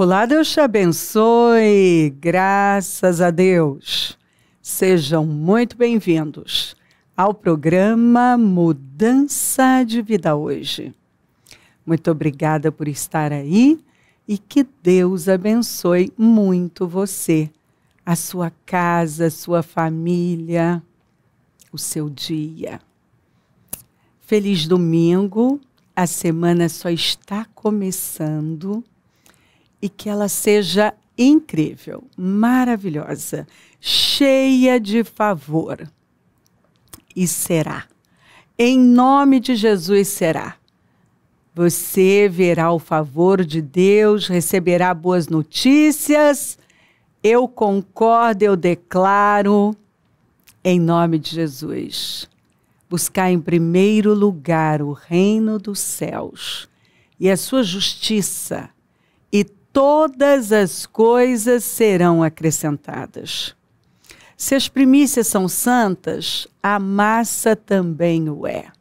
Olá, Deus te abençoe, graças a Deus. Sejam muito bem-vindos ao programa Mudança de Vida Hoje. Muito obrigada por estar aí e que Deus abençoe muito você, a sua casa, a sua família, o seu dia. Feliz domingo, a semana só está começando e que ela seja incrível, maravilhosa, cheia de favor. E será, em nome de Jesus será. Você verá o favor de Deus, receberá boas notícias, eu concordo, eu declaro, em nome de Jesus. Buscar em primeiro lugar o reino dos céus e a sua justiça, e todas as coisas serão acrescentadas. Se as primícias são santas, a massa também o é.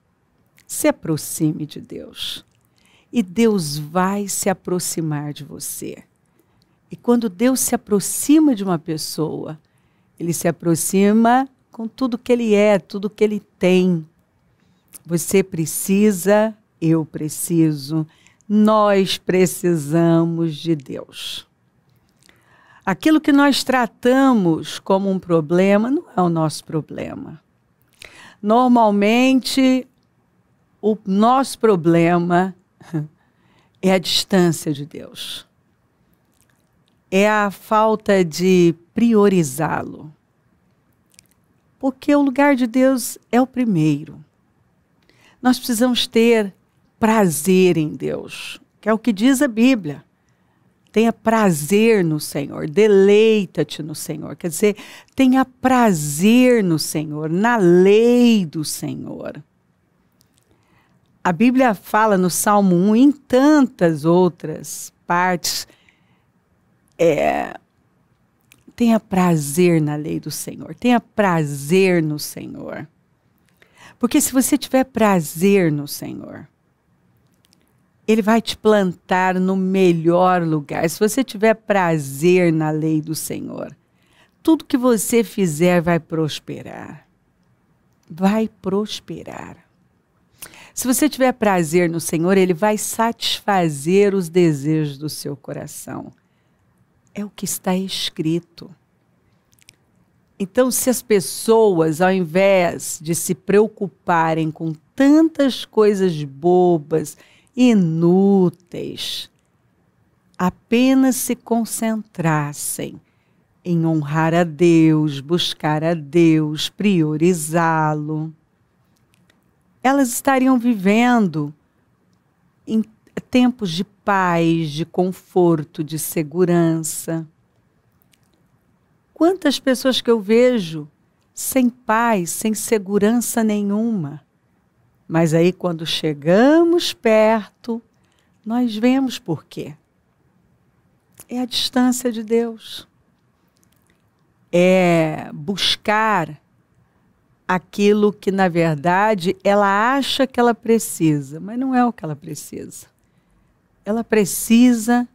Se aproxime de Deus, e Deus vai se aproximar de você. E quando Deus se aproxima de uma pessoa, Ele se aproxima com tudo que Ele é, tudo que Ele tem. Você precisa, eu preciso, nós precisamos de Deus. Aquilo que nós tratamos como um problema não é o nosso problema. Normalmente, o nosso problema é a distância de Deus. É a falta de priorizá-lo. Porque o lugar de Deus é o primeiro. Nós precisamos ter prazer em Deus, que é o que diz a Bíblia. Tenha prazer no Senhor, deleita-te no Senhor. Quer dizer, tenha prazer no Senhor, na lei do Senhor. A Bíblia fala no Salmo 1, em tantas outras partes, tenha prazer na lei do Senhor, tenha prazer no Senhor. Porque se você tiver prazer no Senhor, Ele vai te plantar no melhor lugar. Se você tiver prazer na lei do Senhor, tudo que você fizer vai prosperar. Vai prosperar. Se você tiver prazer no Senhor, Ele vai satisfazer os desejos do seu coração. É o que está escrito. Então, se as pessoas, ao invés de se preocuparem com tantas coisas bobas, inúteis, apenas se concentrassem em honrar a Deus, buscar a Deus, priorizá-lo, elas estariam vivendo em tempos de paz, de conforto, de segurança. Quantas pessoas que eu vejo sem paz, sem segurança nenhuma. Mas aí quando chegamos perto, nós vemos por quê. É a distância de Deus. É buscar aquilo que, na verdade, ela acha que ela precisa, mas não é o que ela precisa. Ela precisa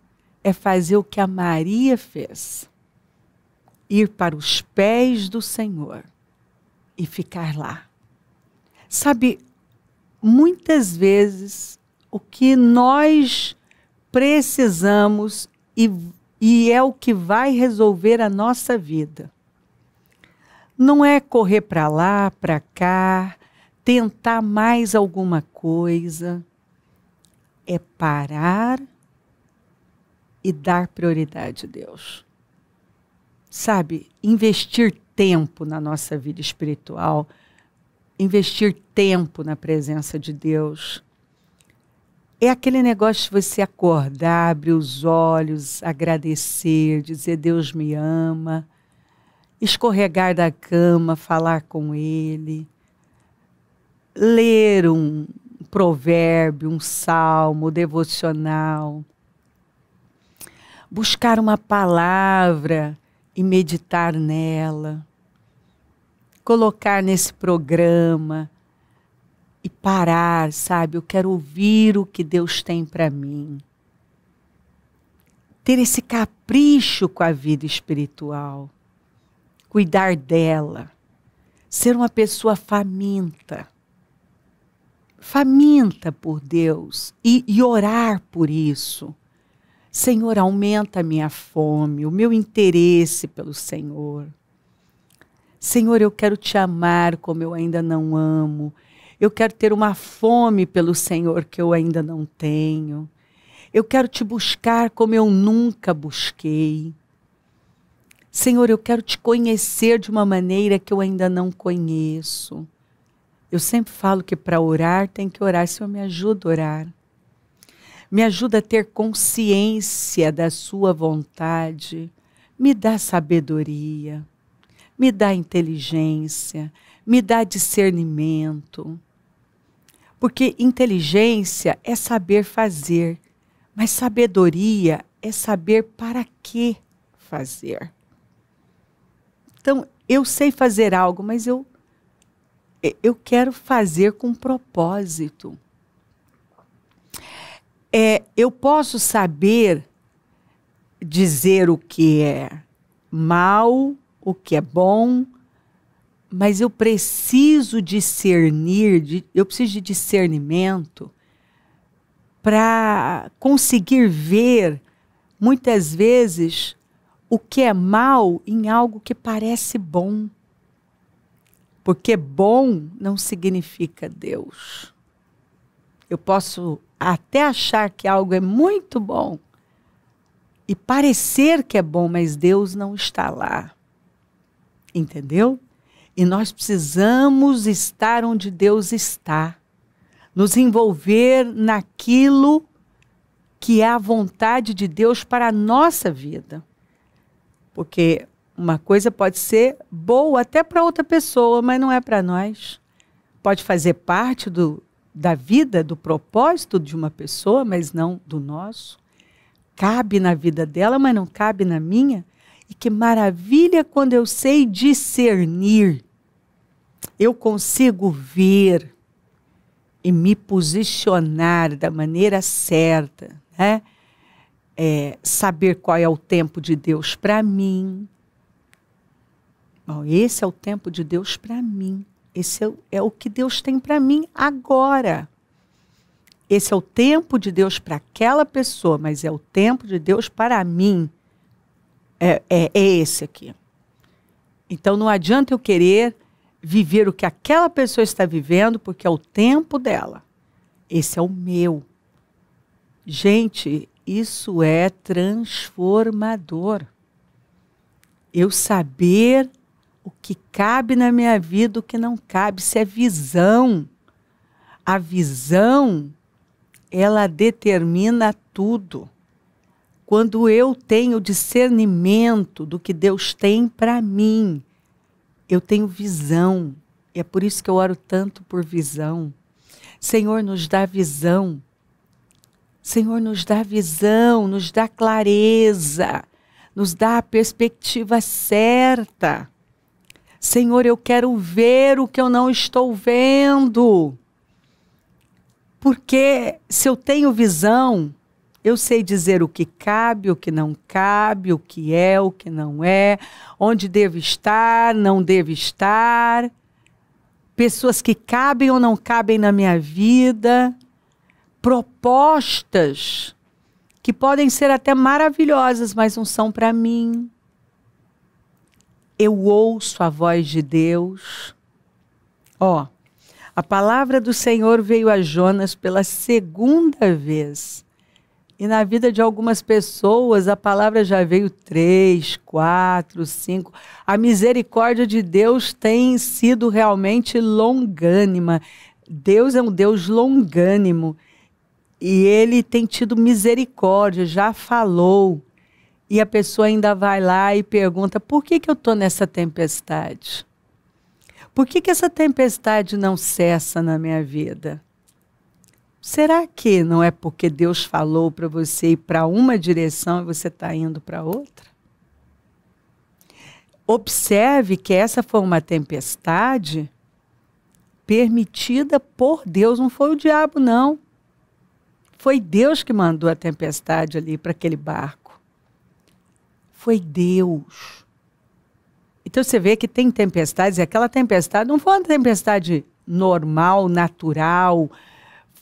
é fazer o que a Maria fez, ir para os pés do Senhor e ficar lá. Sabe, muitas vezes o que nós precisamos e é o que vai resolver a nossa vida. Não é correr para lá, para cá, tentar mais alguma coisa. É parar e dar prioridade a Deus. Sabe, investir tempo na nossa vida espiritual, investir tempo na presença de Deus. É aquele negócio de você acordar, abrir os olhos, agradecer, dizer Deus me ama, escorregar da cama, falar com Ele, ler um provérbio, um salmo, devocional, buscar uma palavra e meditar nela, colocar nesse programa e parar, sabe? Eu quero ouvir o que Deus tem para mim. ter esse capricho com a vida espiritual, cuidar dela, ser uma pessoa faminta, faminta por Deus e orar por isso. Senhor, aumenta a minha fome, o meu interesse pelo Senhor. Senhor, eu quero te amar como eu ainda não amo. Eu quero ter uma fome pelo Senhor que eu ainda não tenho. Eu quero te buscar como eu nunca busquei. Senhor, eu quero te conhecer de uma maneira que eu ainda não conheço. Eu sempre falo que para orar tem que orar. Senhor, me ajuda a orar. Me ajuda a ter consciência da sua vontade. Me dá sabedoria. Me dá inteligência. Me dá discernimento. Porque inteligência é saber fazer. Mas sabedoria é saber para que fazer. Então, eu sei fazer algo, mas eu quero fazer com propósito. Eu posso saber dizer o que é mal, o que é bom, mas eu preciso discernir, eu preciso de discernimento para conseguir ver, muitas vezes, o que é mal em algo que parece bom. Porque bom não significa Deus. Eu posso até achar que algo é muito bom e parecer que é bom, mas Deus não está lá. Entendeu? E nós precisamos estar onde Deus está. Nos envolver naquilo que é a vontade de Deus para a nossa vida. Porque uma coisa pode ser boa até para outra pessoa, mas não é para nós. Pode fazer parte da vida, do propósito de uma pessoa, mas não do nosso. Cabe na vida dela, mas não cabe na minha. E que maravilha quando eu sei discernir. Eu consigo ver e me posicionar da maneira certa, né? Saber qual é o tempo de Deus para mim. Bom, esse é o tempo de Deus para mim. Esse é o que Deus tem para mim agora. Esse é o tempo de Deus para aquela pessoa, mas é o tempo de Deus para mim. É esse aqui. Então não adianta eu querer viver o que aquela pessoa está vivendo, porque é o tempo dela. Esse é o meu. Gente, isso é transformador. Eu saber o que cabe na minha vida, o que não cabe. Isso é visão. A visão, ela determina tudo. Quando eu tenho discernimento do que Deus tem para mim, eu tenho visão, e é por isso que eu oro tanto por visão. Senhor, nos dá visão. Senhor, nos dá visão, nos dá clareza, nos dá a perspectiva certa. Senhor, eu quero ver o que eu não estou vendo. Porque se eu tenho visão, eu sei dizer o que cabe, o que não cabe, o que é, o que não é, onde devo estar, não devo estar, pessoas que cabem ou não cabem na minha vida, propostas que podem ser até maravilhosas, mas não são para mim. Eu ouço a voz de Deus. Ó, a palavra do Senhor veio a Jonas pela segunda vez. E na vida de algumas pessoas, a palavra já veio 3, 4, 5. A misericórdia de Deus tem sido realmente longânima. Deus é um Deus longânimo. E ele tem tido misericórdia, já falou. E a pessoa ainda vai lá e pergunta, por que eu estou nessa tempestade? Por que essa tempestade não cessa na minha vida? Será que não é porque Deus falou para você ir para uma direção e você está indo para outra? Observe que essa foi uma tempestade permitida por Deus, não foi o diabo não. Foi Deus que mandou a tempestade ali para aquele barco. foi Deus. Então você vê que tem tempestades, e aquela tempestade não foi uma tempestade normal, natural,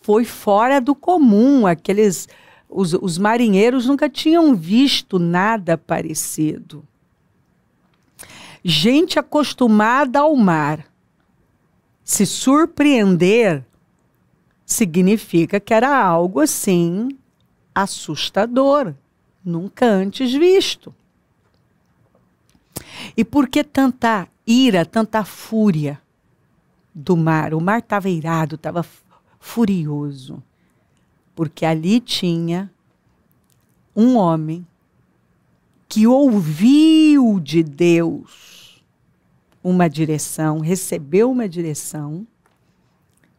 foi fora do comum. Aqueles, os marinheiros nunca tinham visto nada parecido. Gente acostumada ao mar se surpreender significa que era algo assim assustador, nunca antes visto. E por que tanta ira, tanta fúria do mar? O mar estava irado, estava furioso, porque ali tinha um homem que ouviu de Deus uma direção, recebeu uma direção,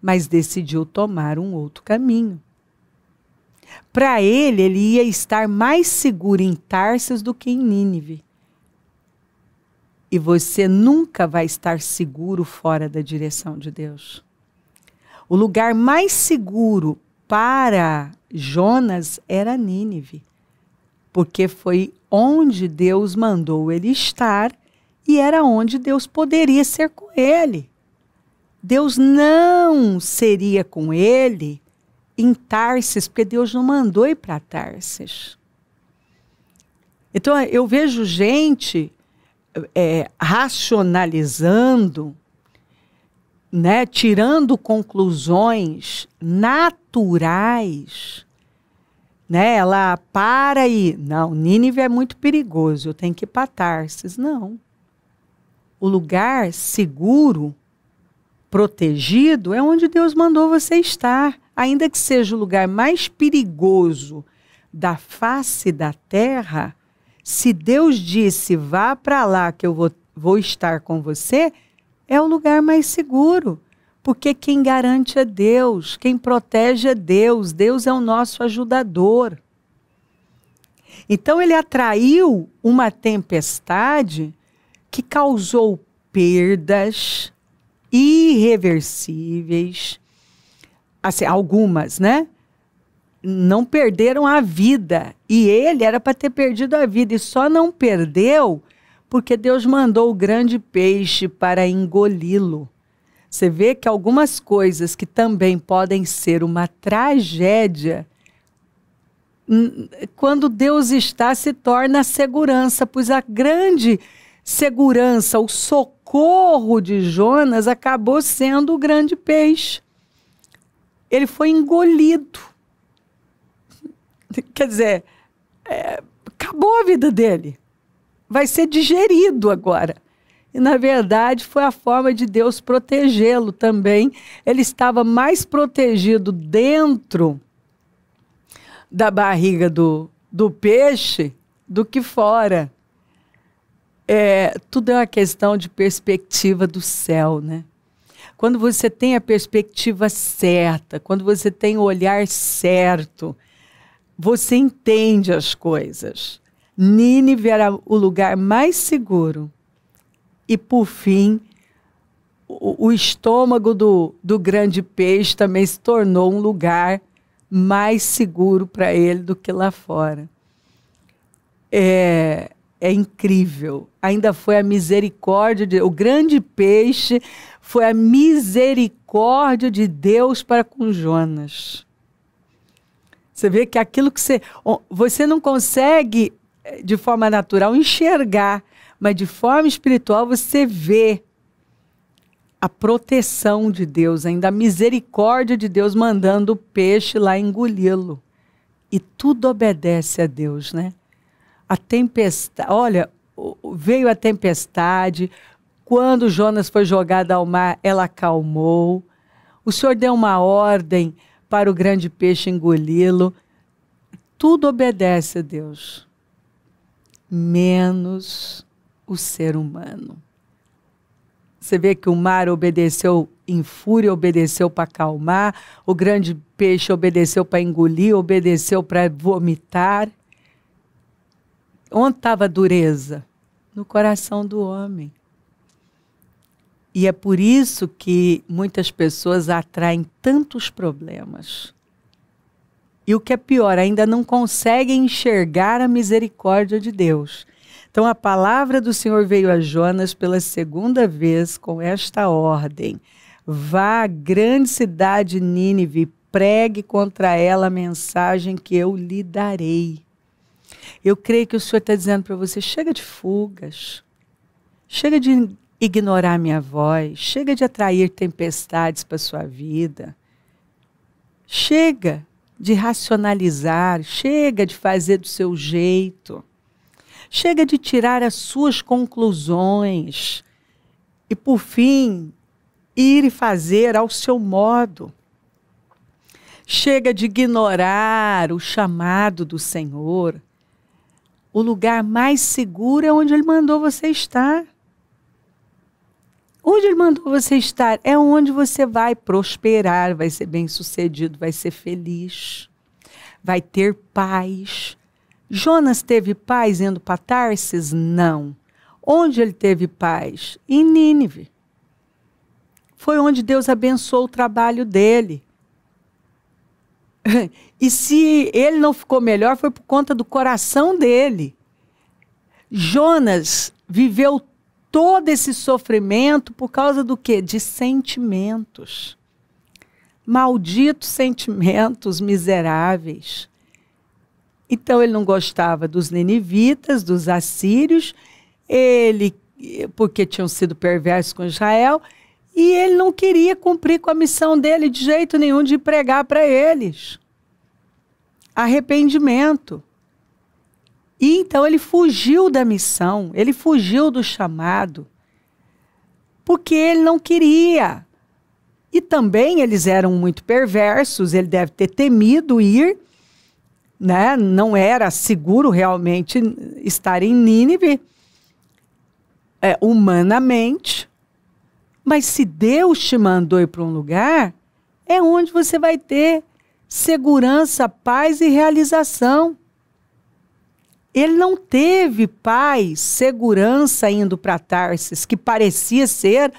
mas decidiu tomar um outro caminho. Para ele, ele ia estar mais seguro em Tarsis do que em Nínive. E você nunca vai estar seguro fora da direção de Deus. O lugar mais seguro para Jonas era Nínive, porque foi onde Deus mandou ele estar e era onde Deus poderia ser com ele. Deus não seria com ele em Tarsis, porque Deus não mandou ir para Tarsis. Então eu vejo gente racionalizando, né, tirando conclusões naturais, né? Ela para e, não, Nínive é muito perigoso, eu tenho que ir para Tarsis. Não. O lugar seguro, protegido, é onde Deus mandou você estar. Ainda que seja o lugar mais perigoso da face da terra, se Deus disse, vá para lá que eu vou estar com você, é o lugar mais seguro. Porque quem garante é Deus, quem protege é Deus, Deus é o nosso ajudador. Então ele atraiu uma tempestade que causou perdas irreversíveis, assim, algumas, né? Não perderam a vida, e ele era para ter perdido a vida, e só não perdeu porque Deus mandou o grande peixe para engoli-lo. Você vê que algumas coisas que também podem ser uma tragédia, quando Deus está, se torna segurança, pois a grande segurança, o socorro de Jonas acabou sendo o grande peixe. Ele foi engolido. Quer dizer, acabou a vida dele. Vai ser digerido agora. E, na verdade, foi a forma de Deus protegê-lo também. Ele estava mais protegido dentro da barriga do peixe do que fora. Tudo é uma questão de perspectiva do céu, né? Quando você tem a perspectiva certa, quando você tem o olhar certo, você entende as coisas. Nínive era o lugar mais seguro. E, por fim, o estômago do grande peixe também se tornou um lugar mais seguro para ele do que lá fora. É incrível. Ainda foi a misericórdia de Deus. O grande peixe foi a misericórdia de Deus para com Jonas. Você vê que aquilo que você não consegue, de forma natural, enxergar, mas de forma espiritual você vê a proteção de Deus, ainda a misericórdia de Deus mandando o peixe lá engoli-lo. E tudo obedece a Deus, né? A tempestade, olha, veio a tempestade, quando Jonas foi jogado ao mar, ela acalmou. O Senhor deu uma ordem para o grande peixe engoli-lo. Tudo obedece a Deus, menos o ser humano. Você vê que o mar obedeceu em fúria, obedeceu para acalmar, o grande peixe obedeceu para engolir, obedeceu para vomitar. Onde estava a dureza? No coração do homem. E é por isso que muitas pessoas atraem tantos problemas. E o que é pior, ainda não conseguem enxergar a misericórdia de Deus. Então a palavra do Senhor veio a Jonas pela segunda vez com esta ordem: vá à grande cidade Nínive, pregue contra ela a mensagem que eu lhe darei. Eu creio que o Senhor está dizendo para você: chega de fugas, chega de ignorar minha voz, chega de atrair tempestades para a sua vida, chega de racionalizar, chega de fazer do seu jeito, chega de tirar as suas conclusões e, por fim, ir e fazer ao seu modo. Chega de ignorar o chamado do Senhor. O lugar mais seguro é onde Ele mandou você estar. Onde Ele mandou você estar é onde você vai prosperar, vai ser bem-sucedido, vai ser feliz, vai ter paz. Jonas teve paz indo para Tarsis? Não. Onde ele teve paz? Em Nínive. Foi onde Deus abençoou o trabalho dele. E se ele não ficou melhor, foi por conta do coração dele. Jonas viveu todo esse sofrimento por causa do quê? De sentimentos. Malditos sentimentos miseráveis. Então ele não gostava dos ninivitas, dos assírios, ele, porque tinham sido perversos com Israel. E ele não queria cumprir com a missão dele de jeito nenhum, de pregar para eles arrependimento. E então ele fugiu da missão, ele fugiu do chamado, porque ele não queria. E também eles eram muito perversos, ele deve ter temido ir, né? Não era seguro realmente estar em Nínive, humanamente. Mas se Deus te mandou ir para um lugar, é onde você vai ter segurança, paz e realização. Ele não teve paz, segurança indo para Tarsis, que parecia ser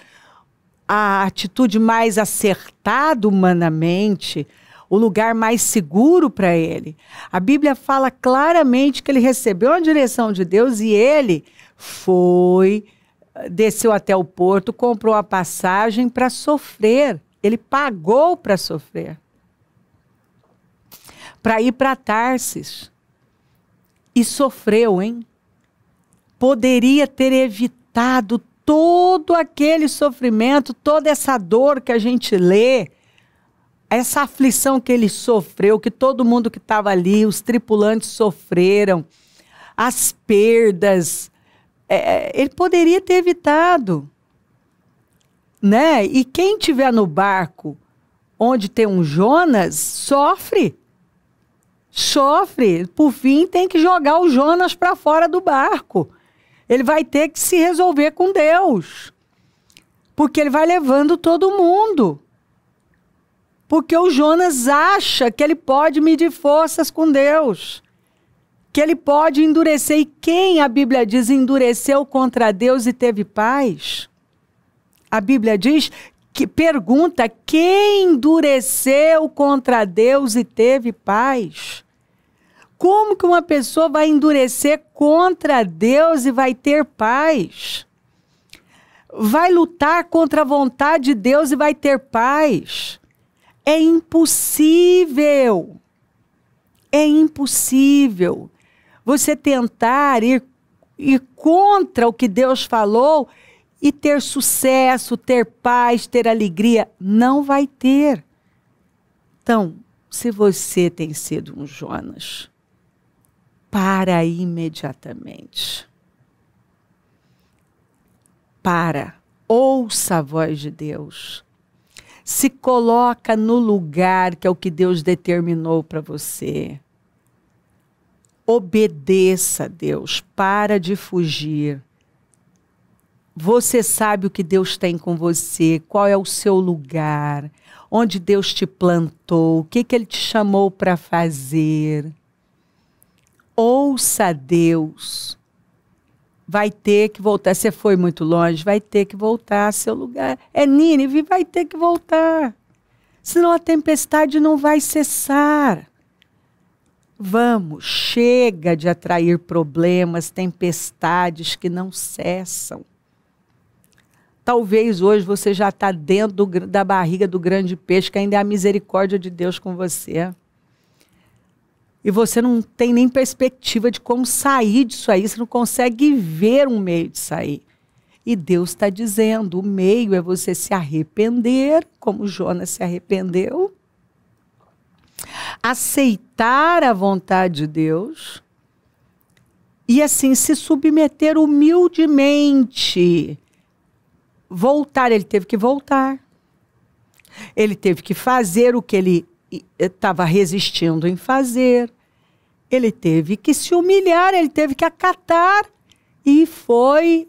a atitude mais acertada humanamente, o lugar mais seguro para ele. A Bíblia fala claramente que ele recebeu a direção de Deus e ele foi... desceu até o porto, comprou a passagem para sofrer. Ele pagou para sofrer, para ir para Tarsis. E sofreu, hein? Poderia ter evitado todo aquele sofrimento, toda essa dor que a gente lê, essa aflição que ele sofreu, que todo mundo que estava ali, os tripulantes sofreram, as perdas. Ele poderia ter evitado, né? E quem estiver no barco onde tem um Jonas, sofre. Sofre. Por fim, tem que jogar o Jonas para fora do barco. Ele vai ter que se resolver com Deus. Porque ele vai levando todo mundo. Porque o Jonas acha que ele pode medir forças com Deus, que ele pode endurecer. E quem, a Bíblia diz, endureceu contra Deus e teve paz? A Bíblia diz, que pergunta, quem endureceu contra Deus e teve paz? Como que uma pessoa vai endurecer contra Deus e vai ter paz? Vai lutar contra a vontade de Deus e vai ter paz? É impossível. É impossível. Você tentar ir contra o que Deus falou e ter sucesso, ter paz, ter alegria, não vai ter. Então, se você tem sido um Jonas, para imediatamente. Para, ouça a voz de Deus. Se coloca no lugar que é o que Deus determinou para você. Obedeça a Deus, para de fugir. Você sabe o que Deus tem com você, qual é o seu lugar, onde Deus te plantou, o que Ele te chamou para fazer. Ouça a Deus. Vai ter que voltar. Você foi muito longe, vai ter que voltar ao seu lugar. É Nínive, vai ter que voltar. Senão a tempestade não vai cessar. Vamos, chega de atrair problemas, tempestades que não cessam. Talvez hoje você já está dentro da barriga do grande peixe, que ainda é a misericórdia de Deus com você. E você não tem nem perspectiva de como sair disso aí, você não consegue ver um meio de sair. E Deus está dizendo, o meio é você se arrepender, como Jonas se arrependeu. Aceitar a vontade de Deus. E assim, se submeter humildemente. Voltar, ele teve que voltar. Ele teve que fazer o que ele estava resistindo em fazer. Ele teve que se humilhar, ele teve que acatar. E foi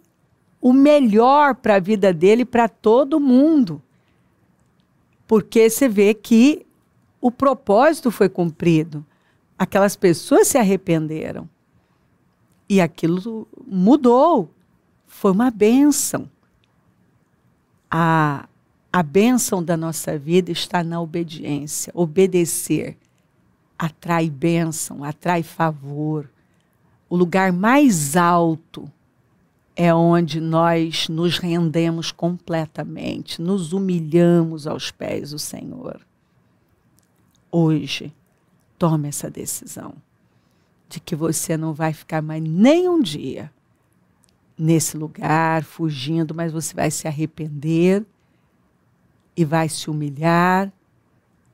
o melhor para a vida dele e para todo mundo. Porque você vê que o propósito foi cumprido. Aquelas pessoas se arrependeram. E aquilo mudou. Foi uma bênção. A bênção da nossa vida está na obediência. Obedecer atrai bênção, atrai favor. O lugar mais alto é onde nós nos rendemos completamente, nos humilhamos aos pés do Senhor. Hoje, tome essa decisão de que você não vai ficar mais nem um dia nesse lugar, fugindo, mas você vai se arrepender e vai se humilhar,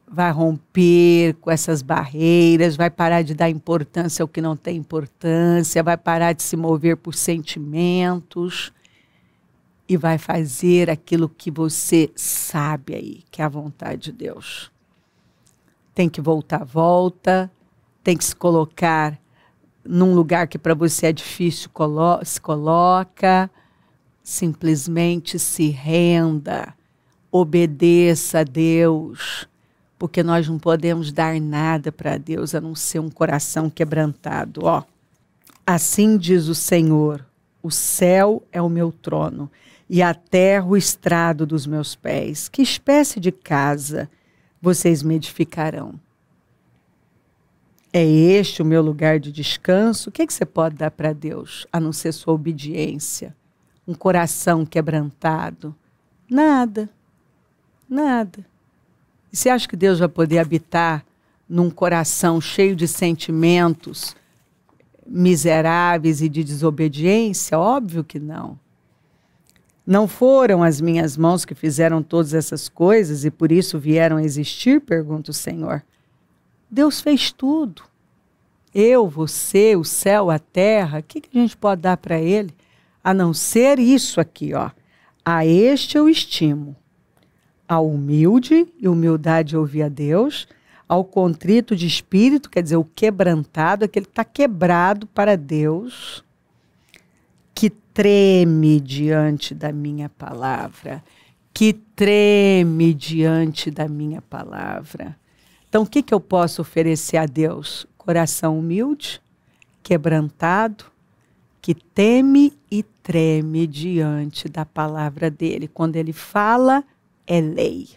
vai romper com essas barreiras, vai parar de dar importância ao que não tem importância, vai parar de se mover por sentimentos e vai fazer aquilo que você sabe aí, que é a vontade de Deus. Tem que voltar à volta, tem que se colocar num lugar que para você é difícil, se coloca, simplesmente se renda, obedeça a Deus, porque nós não podemos dar nada para Deus a não ser um coração quebrantado. Ó, assim diz o Senhor, o céu é o meu trono e a terra o estrado dos meus pés. Que espécie de casa vocês me edificarão? É este o meu lugar de descanso? O que é que você pode dar para Deus, a não ser sua obediência? Um coração quebrantado? Nada. Nada. E você acha que Deus vai poder habitar num coração cheio de sentimentos miseráveis e de desobediência? Óbvio que não. Não foram as minhas mãos que fizeram todas essas coisas e por isso vieram a existir? Pergunta o Senhor. Deus fez tudo. Eu, você, o céu, a terra, o que a gente pode dar para ele? A não ser isso aqui, ó. A este eu estimo. Ao humilde, e humildade ouvir a Deus. Ao contrito de espírito, quer dizer, o quebrantado, aquele que está quebrado para Deus, que treme diante da minha palavra. Que treme diante da minha palavra. Então, o que que eu posso oferecer a Deus? Coração humilde, quebrantado, que teme e treme diante da palavra dele. Quando ele fala, é lei.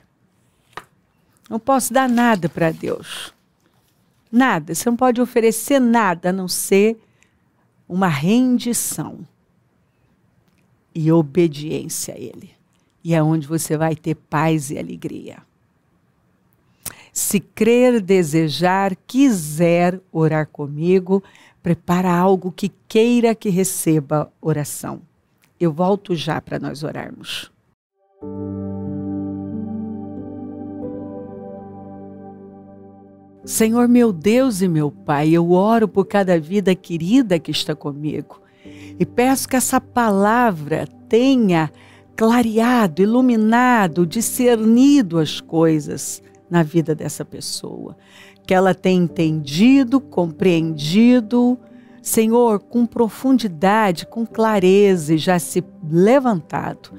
Não posso dar nada para Deus. Nada. Você não pode oferecer nada, a não ser uma rendição e obediência a ele. E é onde você vai ter paz e alegria. Se crer, desejar, quiser orar comigo, prepara algo que queira que receba oração. Eu volto já para nós orarmos. Senhor, meu Deus e meu Pai, eu oro por cada vida querida que está comigo e peço que essa palavra tenha clareado, iluminado, discernido as coisas na vida dessa pessoa, que ela tenha entendido, compreendido, Senhor, com profundidade, com clareza, e já se levantado,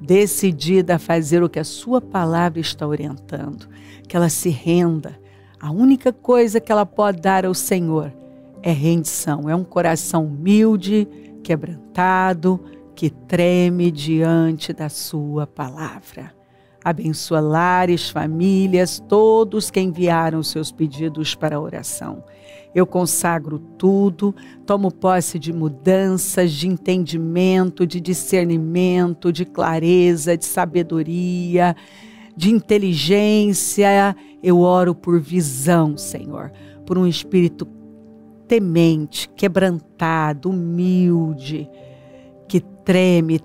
decidida a fazer o que a sua palavra está orientando, que ela se renda. A única coisa que ela pode dar ao Senhor é rendição, é um coração humilde, quebrantado, que treme diante da sua palavra. Abençoa lares, famílias, todos que enviaram seus pedidos para a oração. Eu consagro tudo, tomo posse de mudanças, de entendimento, de discernimento, de clareza, de sabedoria, de inteligência. Eu oro por visão, Senhor, por um espírito temente, quebrantado, humilde, que treme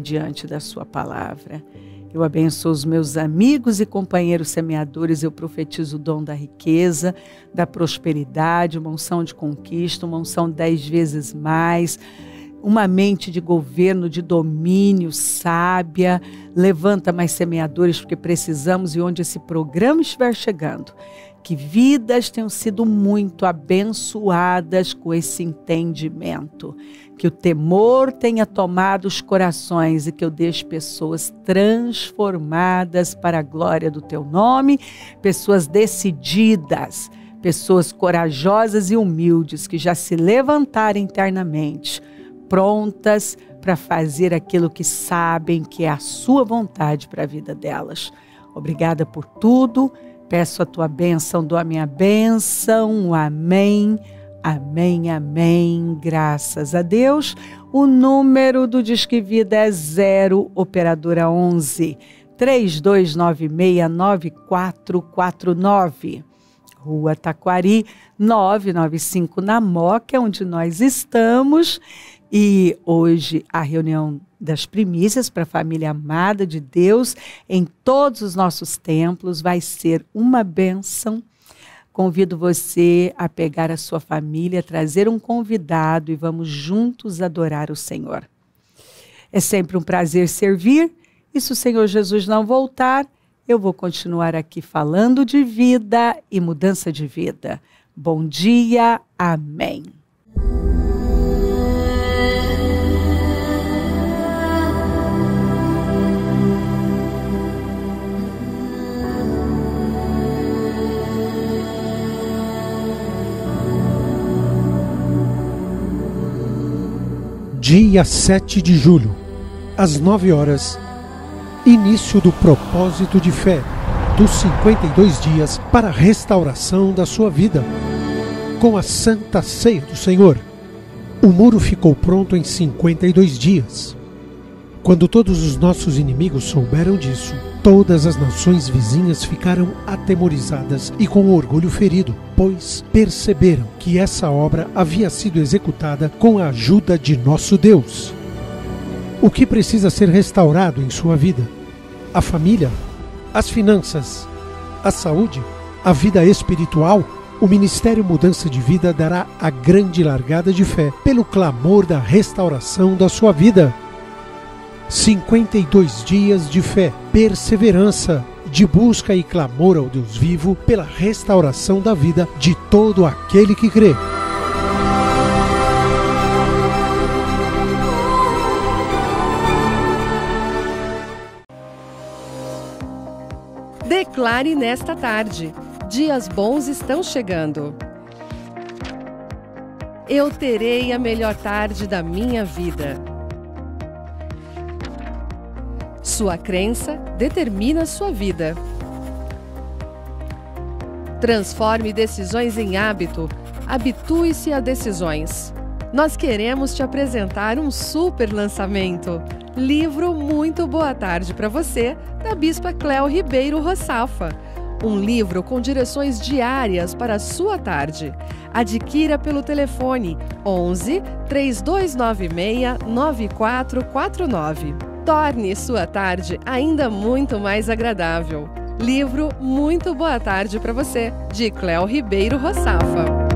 diante da sua palavra. Eu abençoo os meus amigos e companheiros semeadores, eu profetizo o dom da riqueza, da prosperidade, uma unção de conquista, uma unção 10 vezes mais, uma mente de governo, de domínio, sábia. Levanta mais semeadores, porque precisamos, e onde esse programa estiver chegando, que vidas tenham sido muito abençoadas com esse entendimento, que o temor tenha tomado os corações e que eu deixe pessoas transformadas para a glória do teu nome, pessoas decididas, pessoas corajosas e humildes, que já se levantaram internamente, prontas para fazer aquilo que sabem que é a sua vontade para a vida delas. Obrigada por tudo, peço a tua bênção, dou a minha bênção, amém, amém, amém, graças a Deus. O número do Disque Vida é 0, operadora 11, 32969449. Rua Taquari, 995, na Mooca, é onde nós estamos. E hoje a reunião das primícias para a família amada de Deus em todos os nossos templos vai ser uma bênção. Convido você a pegar a sua família, trazer um convidado e vamos juntos adorar o Senhor. É sempre um prazer servir, e se o Senhor Jesus não voltar, eu vou continuar aqui falando de vida e mudança de vida. Bom dia, amém. Dia 7 de julho, às 9 horas, início do propósito de fé, dos 52 dias para a restauração da sua vida, com a Santa Ceia do Senhor. O muro ficou pronto em 52 dias. Quando todos os nossos inimigos souberam disso, todas as nações vizinhas ficaram atemorizadas e com o orgulho ferido, pois perceberam que essa obra havia sido executada com a ajuda de nosso Deus. O que precisa ser restaurado em sua vida? A família? As finanças? A saúde? A vida espiritual? O Ministério Mudança de Vida dará a grande largada de fé pelo clamor da restauração da sua vida. 52 dias de fé, perseverança, de busca e clamor ao Deus vivo pela restauração da vida de todo aquele que crê. Declare nesta tarde: dias bons estão chegando. Eu terei a melhor tarde da minha vida. Sua crença determina sua vida. Transforme decisões em hábito. Habitue-se a decisões. Nós queremos te apresentar um super lançamento. Livro Muito Boa Tarde para Você, da Bispa Cléo Ribeiro Rossafa. Um livro com direções diárias para a sua tarde. Adquira pelo telefone 11 3296 9449. Torne sua tarde ainda muito mais agradável. Livro Muito Boa Tarde para Você, de Cléo Ribeiro Rossafa.